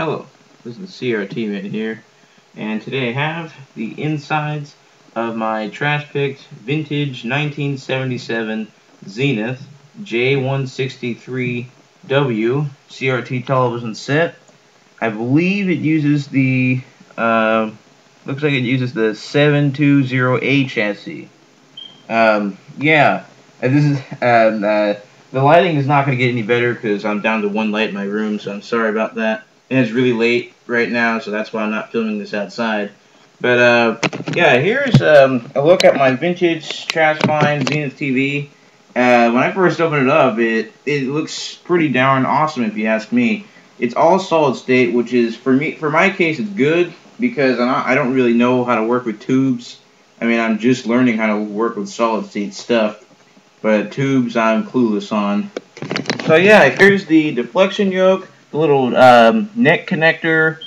Hello, this is the CRTman here, and today I have the insides of my trash-picked vintage 1977 Zenith J163W CRT television set. I believe it uses the, looks like it uses the 720A chassis. This is, the lighting is not going to get any better because I'm down to one light in my room, so I'm sorry about that. And it's really late right now, so that's why I'm not filming this outside. But, yeah, here's a look at my vintage trash find Zenith TV. When I first opened it up, it looks pretty darn awesome if you ask me. It's all solid state, which is, for my case, it's good because I don't really know how to work with tubes. I mean, I'm just learning how to work with solid state stuff. But tubes, I'm clueless on. So, yeah, here's the deflection yoke. The little neck connector.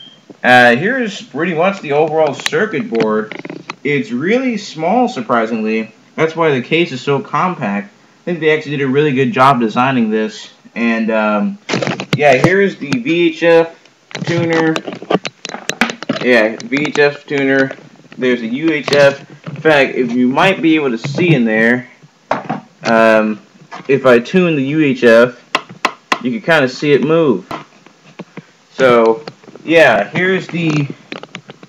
Here is pretty much the overall circuit board. It's really small, surprisingly. That's why the case is so compact. I think they actually did a really good job designing this. And yeah, here is the VHF tuner. Yeah, VHF tuner. There's a UHF. In fact, if you might be able to see in there, if I tune the UHF, you can kind of see it move. So, yeah, here's the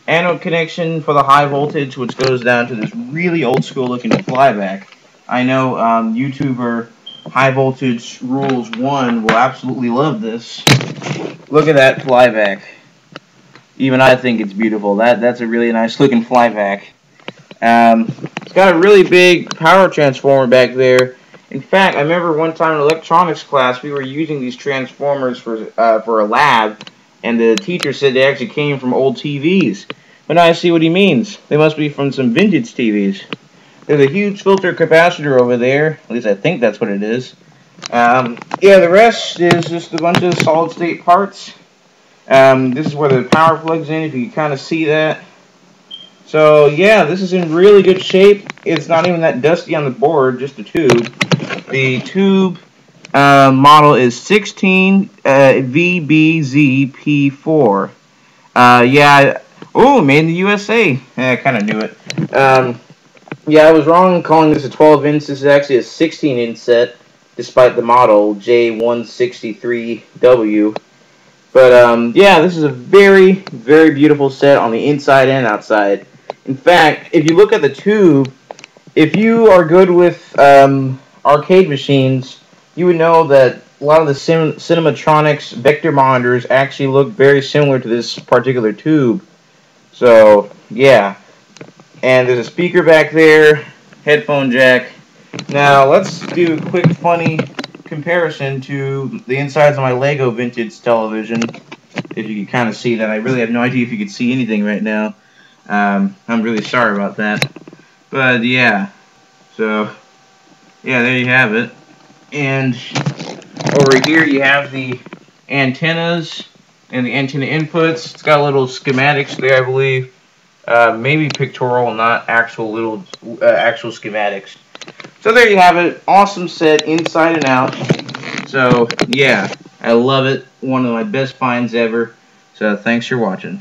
anode connection for the high voltage, which goes down to this really old-school looking flyback. I know YouTuber High Voltage Rules One will absolutely love this. Look at that flyback. Even I think it's beautiful. That's a really nice looking flyback. It's got a really big power transformer back there. In fact, I remember one time in electronics class, we were using these transformers for a lab, and the teacher said they actually came from old TVs. But now I see what he means. They must be from some vintage TVs. There's a huge filter capacitor over there. At least I think that's what it is. Yeah, the rest is just a bunch of solid-state parts. This is where the power plugs in, if you can kind of see that. So, yeah, this is in really good shape. It's not even that dusty on the board, just the tube. The tube model is 16 VBZP4. Yeah, oh, made in the USA. I kind of knew it. Yeah, I was wrong calling this a 12-inch. This is actually a 16-inch set, despite the model J163W. But, yeah, this is a very, very beautiful set on the inside and outside. In fact, if you look at the tube, if you are good with arcade machines, you would know that a lot of the Cinematronics vector monitors actually look very similar to this particular tube. So, yeah. And there's a speaker back there, headphone jack. Now, let's do a quick, funny comparison to the insides of my Lego vintage television. If you can kind of see that. I really have no idea if you can see anything right now. I'm really sorry about that. But, yeah. So, yeah, there you have it. And over here you have the antennas and the antenna inputs. It's got little schematics there, I believe. Maybe pictorial, not actual little actual schematics. So there you have it. Awesome set inside and out. So, yeah, I love it. One of my best finds ever. So thanks for watching.